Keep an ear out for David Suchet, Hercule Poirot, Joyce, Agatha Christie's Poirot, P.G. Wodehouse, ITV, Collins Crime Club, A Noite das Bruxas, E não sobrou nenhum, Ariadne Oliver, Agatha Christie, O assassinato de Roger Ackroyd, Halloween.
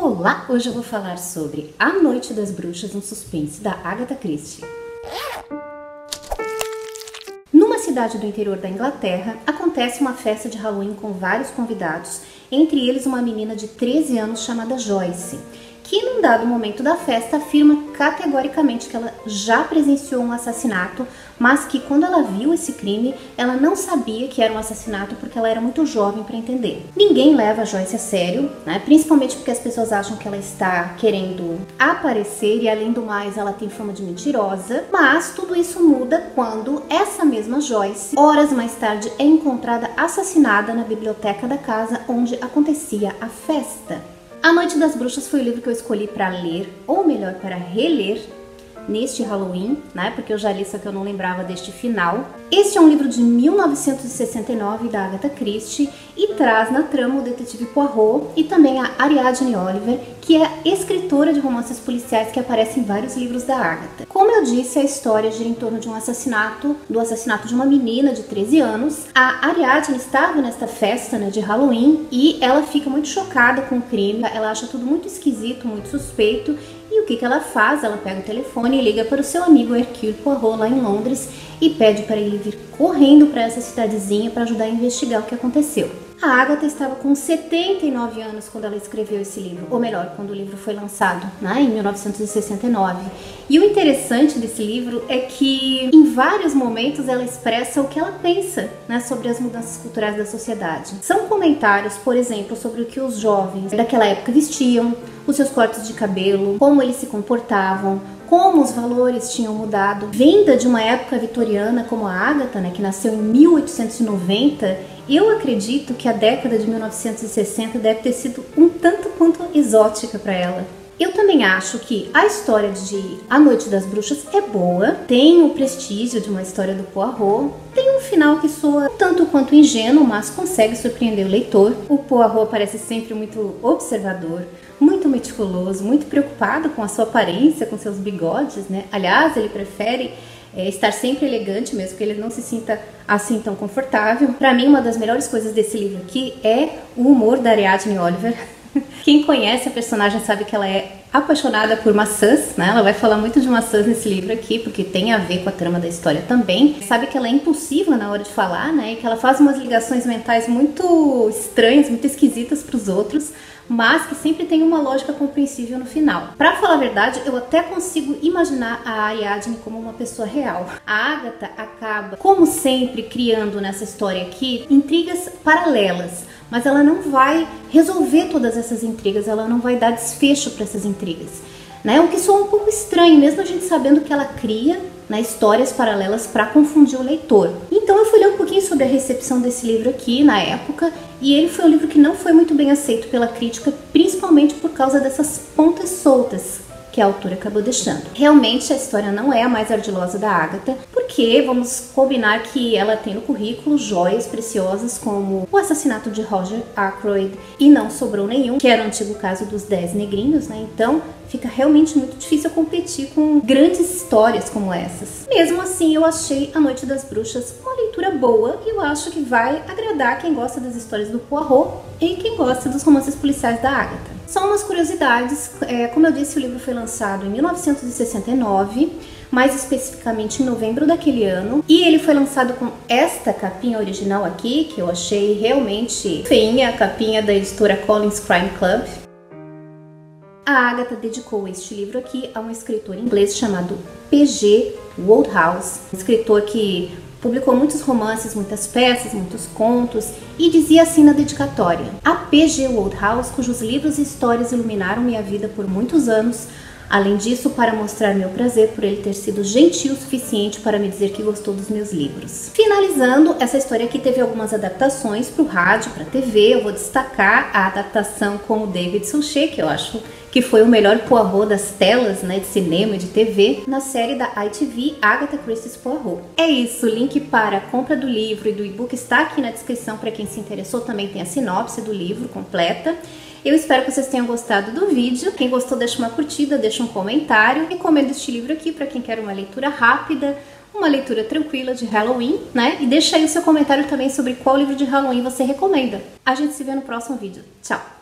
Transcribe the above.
Olá, hoje eu vou falar sobre A Noite das Bruxas, um suspense da Agatha Christie. Numa cidade do interior da Inglaterra, acontece uma festa de Halloween com vários convidados, entre eles uma menina de 13 anos chamada Joyce, que num dado momento da festa afirma categoricamente que ela já presenciou um assassinato, mas que quando ela viu esse crime, ela não sabia que era um assassinato porque ela era muito jovem para entender. Ninguém leva a Joyce a sério, né? Principalmente porque as pessoas acham que ela está querendo aparecer e, além do mais, ela tem fama de mentirosa. Mas tudo isso muda quando essa mesma Joyce, horas mais tarde, é encontrada assassinada na biblioteca da casa onde acontecia a festa. A Noite das Bruxas foi o livro que eu escolhi para ler, ou melhor, para reler, neste Halloween, né? Porque eu já li, só que eu não lembrava deste final. Este é um livro de 1969 da Agatha Christie e traz na trama o detetive Poirot e também a Ariadne Oliver, que é escritora de romances policiais que aparece em vários livros da Agatha. Como eu disse, a história gira em torno de um assassinato, do assassinato de uma menina de 13 anos. A Ariadne estava nesta festa, né, de Halloween, e ela fica muito chocada com o crime, ela acha tudo muito esquisito, muito suspeito. E o que ela faz? Ela pega o telefone e liga para o seu amigo Hercule Poirot lá em Londres e pede para ele vir correndo para essa cidadezinha para ajudar a investigar o que aconteceu. A Agatha estava com 79 anos quando ela escreveu esse livro, ou melhor, quando o livro foi lançado, né, em 1969. E o interessante desse livro é que em vários momentos ela expressa o que ela pensa, né, sobre as mudanças culturais da sociedade. São comentários, por exemplo, sobre o que os jovens daquela época vestiam, os seus cortes de cabelo, como eles se comportavam, como os valores tinham mudado. Vinda de uma época vitoriana como a Agatha, né, que nasceu em 1890, eu acredito que a década de 1960 deve ter sido um tanto quanto exótica para ela. Eu também acho que a história de A Noite das Bruxas é boa, tem o prestígio de uma história do Poirot, tem um final que soa tanto quanto ingênuo, mas consegue surpreender o leitor. O Poirot parece sempre muito observador, muito meticuloso, muito preocupado com a sua aparência, com seus bigodes, né? Aliás, ele prefere estar sempre elegante, mesmo que ele não se sinta assim tão confortável. Para mim, uma das melhores coisas desse livro aqui é o humor da Ariadne Oliver. Quem conhece a personagem sabe que ela é apaixonada por maçãs, né? Ela vai falar muito de maçãs nesse livro aqui, porque tem a ver com a trama da história também. Sabe que ela é impulsiva na hora de falar, né? E que ela faz umas ligações mentais muito estranhas, muito esquisitas para os outros, mas que sempre tem uma lógica compreensível no final. Pra falar a verdade, eu até consigo imaginar a Ariadne como uma pessoa real. A Agatha acaba, como sempre, criando nessa história aqui intrigas paralelas, mas ela não vai resolver todas essas intrigas, ela não vai dar desfecho para essas intrigas, né? O que soa um pouco estranho, mesmo a gente sabendo que ela cria, né, histórias paralelas para confundir o leitor. Então eu fui ler um pouquinho sobre a recepção desse livro aqui na época, e ele foi um livro que não foi muito bem aceito pela crítica, principalmente por causa dessas pontas soltas que a autora acabou deixando. Realmente a história não é a mais ardilosa da Agatha, porque vamos combinar que ela tem no currículo joias preciosas como O Assassinato de Roger Ackroyd e Não Sobrou Nenhum, que era o antigo caso dos 10 negrinhos, né? Então fica realmente muito difícil competir com grandes histórias como essas. Mesmo assim, eu achei A Noite das Bruxas uma leitura boa e eu acho que vai agradar quem gosta das histórias do Poirot e quem gosta dos romances policiais da Agatha. Só umas curiosidades, como eu disse, o livro foi lançado em 1969, mais especificamente em novembro daquele ano, e ele foi lançado com esta capinha original aqui, que eu achei realmente feinha, a capinha da editora Collins Crime Club. A Agatha dedicou este livro aqui a um escritor inglês chamado P.G. Wodehouse, um escritor que publicou muitos romances, muitas peças, muitos contos, e dizia assim na dedicatória: a P.G. Wodehouse, cujos livros e histórias iluminaram minha vida por muitos anos, além disso, para mostrar meu prazer por ele ter sido gentil o suficiente para me dizer que gostou dos meus livros. Finalizando, essa história aqui teve algumas adaptações para o rádio, para a TV. Eu vou destacar a adaptação com o David Suchet, que eu acho que foi o melhor Poirot das telas, né, de cinema e de TV, na série da ITV, Agatha Christie's Poirot. É isso, o link para a compra do livro e do e-book está aqui na descrição para quem se interessou. Também tem a sinopse do livro completa. Eu espero que vocês tenham gostado do vídeo. Quem gostou, deixa uma curtida, deixa um comentário. Recomendo este livro aqui para quem quer uma leitura rápida, uma leitura tranquila de Halloween, né? E deixa aí o seu comentário também sobre qual livro de Halloween você recomenda. A gente se vê no próximo vídeo. Tchau!